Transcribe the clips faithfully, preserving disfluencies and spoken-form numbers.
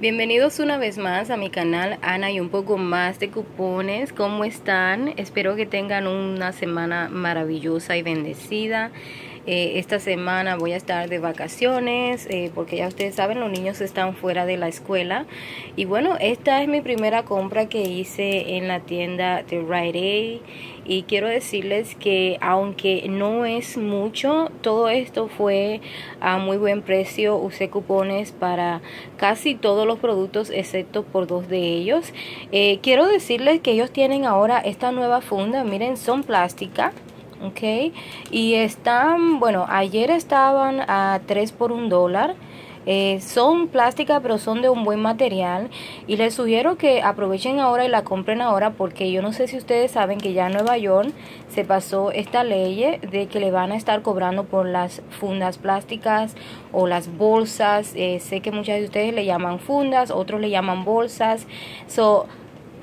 Bienvenidos una vez más a mi canal Ana y un poco más de cupones. ¿Cómo están? Espero que tengan una semana maravillosa y bendecida. Eh, esta semana voy a estar de vacaciones eh, porque ya ustedes saben, los niños están fuera de la escuela. Y bueno, esta es mi primera compra que hice en la tienda de Rite Aid. Y quiero decirles que aunque no es mucho, todo esto fue a muy buen precio. Usé cupones para casi todos los productos excepto por dos de ellos. Eh, quiero decirles que ellos tienen ahora esta nueva funda. Miren, son plástica. Ok. Y están, bueno, ayer estaban a tres por un dólar. Eh, son plástica, pero son de un buen material y les sugiero que aprovechen ahora y la compren ahora, porque yo no sé si ustedes saben que ya en Nueva York se pasó esta ley de que le van a estar cobrando por las fundas plásticas o las bolsas. Eh, sé que muchas de ustedes le llaman fundas, otros le llaman bolsas. So,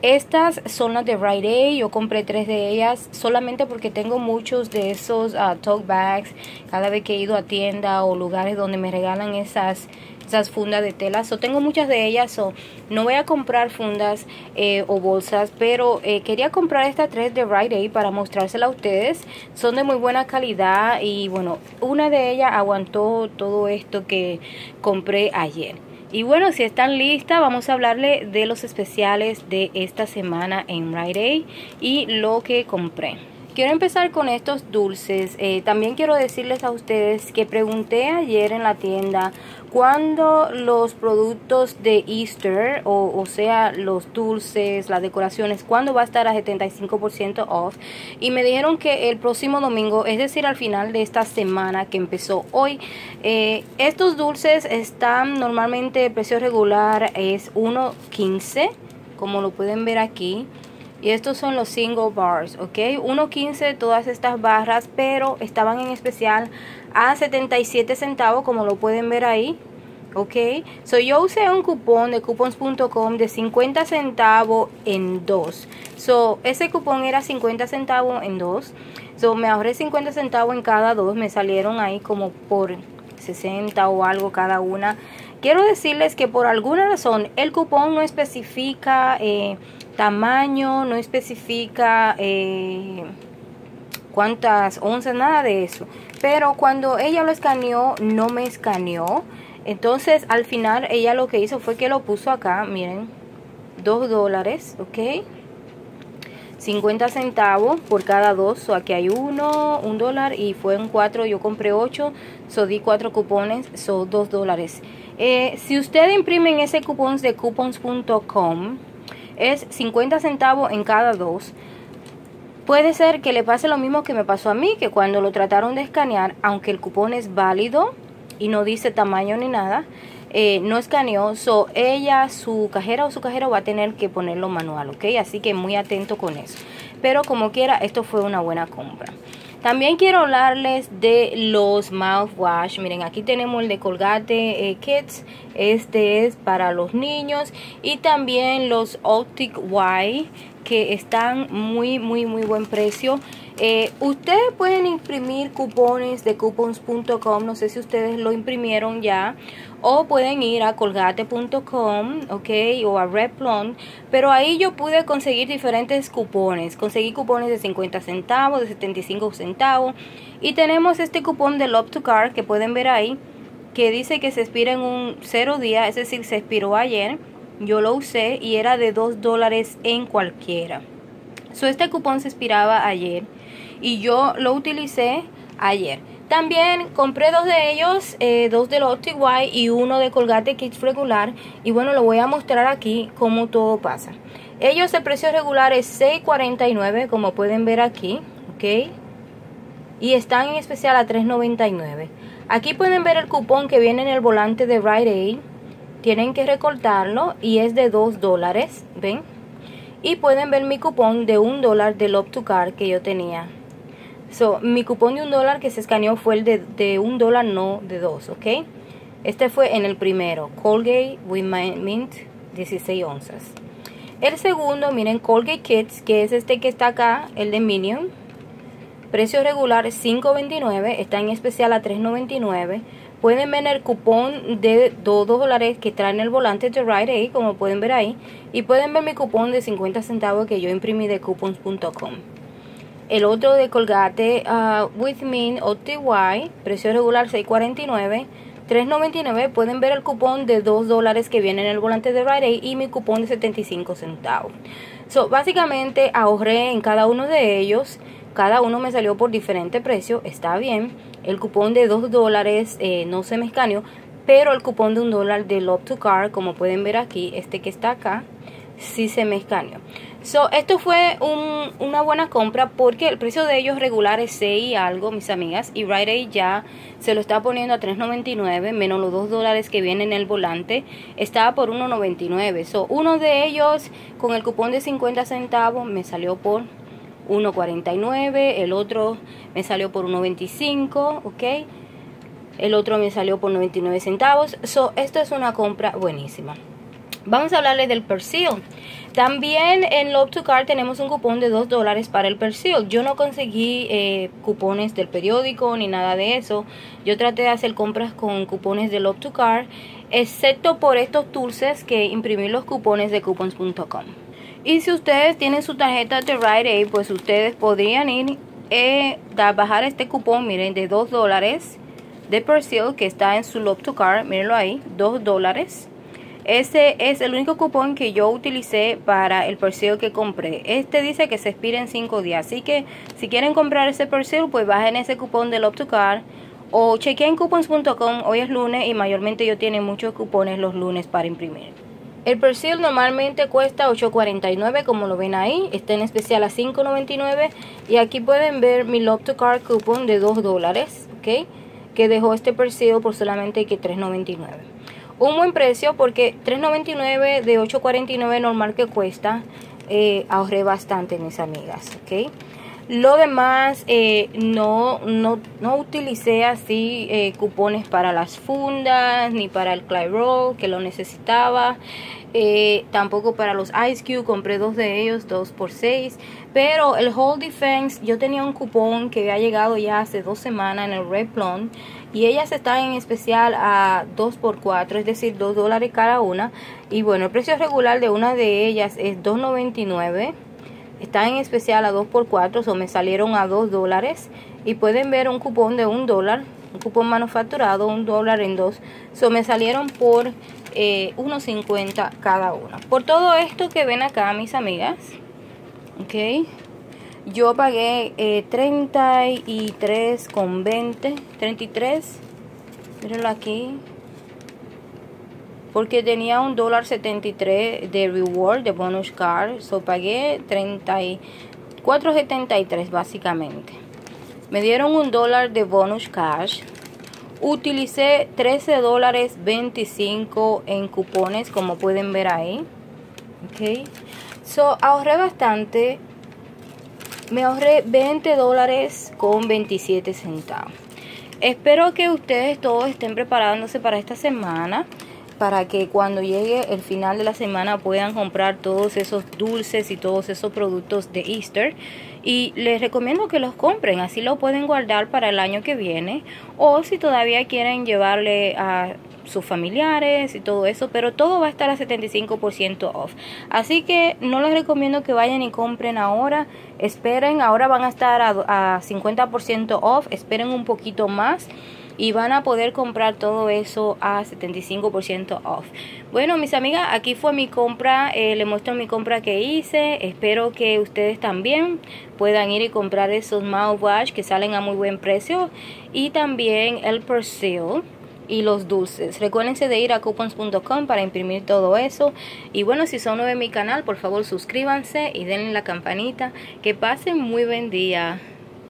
estas son las de Rite Aid. Yo compré tres de ellas solamente porque tengo muchos de esos uh, tote bags. Cada vez que he ido a tienda o lugares donde me regalan esas, esas fundas de tela, so, tengo muchas de ellas. So, no voy a comprar fundas eh, o bolsas, pero eh, quería comprar estas tres de Rite Aid para mostrárselas a ustedes. Son de muy buena calidad y bueno, una de ellas aguantó todo esto que compré ayer. Y bueno, si están listas, vamos a hablarle de los especiales de esta semana en Rite Aid y lo que compré. Quiero empezar con estos dulces. Eh, también quiero decirles a ustedes que pregunté ayer en la tienda cuándo los productos de Easter, o, o sea, los dulces, las decoraciones, cuándo va a estar a setenta y cinco por ciento off. Y me dijeron que el próximo domingo, es decir, al final de esta semana que empezó hoy. Eh, estos dulces están normalmente, el precio regular es uno quince, como lo pueden ver aquí. Y estos son los single bars, ok, uno quince todas estas barras, pero estaban en especial a setenta y siete centavos, como lo pueden ver ahí, ok. So, yo usé un cupón de coupons punto com de cincuenta centavos en dos. So, ese cupón era cincuenta centavos en dos. So, me ahorré cincuenta centavos en cada dos, me salieron ahí como por sesenta o algo cada una. Quiero decirles que por alguna razón el cupón no especifica eh, tamaño, no especifica eh, cuántas onzas, nada de eso. Pero cuando ella lo escaneó, no me escaneó. Entonces al final ella lo que hizo fue que lo puso acá, miren, dos dólares, ok, cincuenta centavos por cada dos. So, aquí hay uno, un dólar y fue en cuatro, yo compré ocho, so di cuatro cupones, so dos dólares. Eh, si ustedes imprimen ese cupón de coupons punto com, es cincuenta centavos en cada dos. Puede ser que le pase lo mismo que me pasó a mí, que cuando lo trataron de escanear, aunque el cupón es válido y no dice tamaño ni nada, eh, no escaneó. So, ella, su cajera o su cajero va a tener que ponerlo manual, ok. Así que muy atento con eso. Pero como quiera, esto fue una buena compra. También quiero hablarles de los mouthwash. Miren, aquí tenemos el de Colgate eh, Kids. Este es para los niños. Y también los Optic White, que están muy, muy, muy buen precio. Eh, ustedes pueden imprimir cupones de coupons punto com. No sé si ustedes lo imprimieron ya. O pueden ir a colgate punto com, ok, o a Red Plum. Pero ahí yo pude conseguir diferentes cupones. Conseguí cupones de cincuenta centavos, de setenta y cinco centavos. Y tenemos este cupón de Love to Card que pueden ver ahí, que dice que se expira en un cero día. Es decir, se expiró ayer. Yo lo usé y era de dos dólares en cualquiera. So, este cupón se expiraba ayer y yo lo utilicé ayer. También compré dos de ellos, eh, dos de los Optic White y uno de Colgate Kids regular. Y bueno, lo voy a mostrar aquí cómo todo pasa. Ellos, el precio regular es seis cuarenta y nueve, como pueden ver aquí, ok. Y están en especial a tres noventa y nueve. Aquí pueden ver el cupón que viene en el volante de Rite Aid. Tienen que recortarlo y es de dos dólares, ¿ven? Y pueden ver mi cupón de un dólar de Love to Card que yo tenía. So, mi cupón de un dólar que se escaneó fue el de, de un dólar, no de dos, ¿ok? Este fue en el primero, Colgate with Mint, dieciséis onzas. El segundo, miren, Colgate Kids, que es este que está acá, el de Minion. Precio regular cinco veintinueve, está en especial a tres noventa y nueve. Pueden ver el cupón de dos dólares que traen el volante de Rite Aid, como pueden ver ahí. Y pueden ver mi cupón de cincuenta centavos que yo imprimí de coupons punto com. El otro de Colgate uh, With Mint Optic White, precio regular seis cuarenta y nueve, tres noventa y nueve. Pueden ver el cupón de dos dólares que viene en el volante de Rite Aid y mi cupón de setenta y cinco centavos. So, básicamente ahorré en cada uno de ellos. Cada uno me salió por diferente precio, está bien. El cupón de dos dólares eh, no se me escaneó, pero el cupón de un dólar de Love to Card, como pueden ver aquí, este que está acá, sí se me escaneó. So, esto fue un, una buena compra porque el precio de ellos regular es seis y algo, mis amigas. Y Rite Aid ya se lo está poniendo a tres noventa y nueve menos los dos dólares que vienen en el volante. Estaba por uno noventa y nueve. So, uno de ellos con el cupón de cincuenta centavos me salió por uno cuarenta y nueve, el otro me salió por uno veinticinco, ok, el otro me salió por noventa y nueve centavos. So, esto es una compra buenísima. Vamos a hablarles del Persil. También en Love to Card tenemos un cupón de dos dólares para el Persil. Yo no conseguí eh, cupones del periódico ni nada de eso. Yo traté de hacer compras con cupones de Love to Card, excepto por estos dulces que imprimí los cupones de coupons punto com. Y si ustedes tienen su tarjeta de Rite Aid, pues ustedes podrían ir eh, a bajar este cupón, miren, de dos dólares de Persil que está en su Love to Card, mírenlo ahí, dos dólares. Ese es el único cupón que yo utilicé para el Persil que compré. Este dice que se expira en cinco días, así que si quieren comprar ese Persil, pues bajen ese cupón de Love to Card. O chequen coupons punto com, hoy es lunes y mayormente yo tienen muchos cupones los lunes para imprimir. El Persil normalmente cuesta ocho cuarenta y nueve, como lo ven ahí. Está en especial a cinco noventa y nueve. Y aquí pueden ver mi Love to Card coupon de dos dólares, ¿ok? Que dejó este Persil por solamente que tres noventa y nueve. Un buen precio porque tres noventa y nueve de ocho cuarenta y nueve normal que cuesta. Eh, ahorré bastante, mis amigas, ¿ok? Lo demás, eh, no, no, no utilicé así eh, cupones para las fundas, ni para el Clyro, que lo necesitaba. Eh, tampoco para los Ice Cube, compré dos de ellos, dos por seis. Pero el Hold Defense, yo tenía un cupón que había llegado ya hace dos semanas en el Red Plum. Y ellas están en especial a dos por cuatro, es decir, dos dólares cada una. Y bueno, el precio regular de una de ellas es dos noventa y nueve. Está en especial a dos por cuatro, o me salieron a dos dólares. Y pueden ver un cupón de un dólar, un cupón manufacturado, un dólar en dos. So, me salieron por eh, uno cincuenta cada una. Por todo esto que ven acá, mis amigas, ok, yo pagué eh, treinta y tres con veinte, treinta y tres, mírenlo aquí, porque tenía un dólar setenta y tres de reward, de bonus card. So, pagué treinta y cuatro setenta y tres básicamente. Me dieron un dólar de bonus cash. Utilicé trece dólares veinticinco en cupones, como pueden ver ahí. Okay. So, ahorré bastante. Me ahorré veinte dólares con veintisiete centavos. Espero que ustedes todos estén preparándose para esta semana, para que cuando llegue el final de la semana puedan comprar todos esos dulces y todos esos productos de Easter. Y les recomiendo que los compren, así lo pueden guardar para el año que viene. O si todavía quieren llevarle a sus familiares y todo eso, pero todo va a estar a setenta y cinco por ciento off. Así que no les recomiendo que vayan y compren ahora. Esperen, ahora van a estar a, a cincuenta por ciento off, esperen un poquito más. Y van a poder comprar todo eso a setenta y cinco por ciento off. Bueno, mis amigas, aquí fue mi compra. Eh, les muestro mi compra que hice. Espero que ustedes también puedan ir y comprar esos mouthwash que salen a muy buen precio. Y también el Persil y los dulces. Recuérdense de ir a coupons punto com para imprimir todo eso. Y bueno, si son nuevos en mi canal, por favor suscríbanse y denle la campanita. Que pasen muy buen día.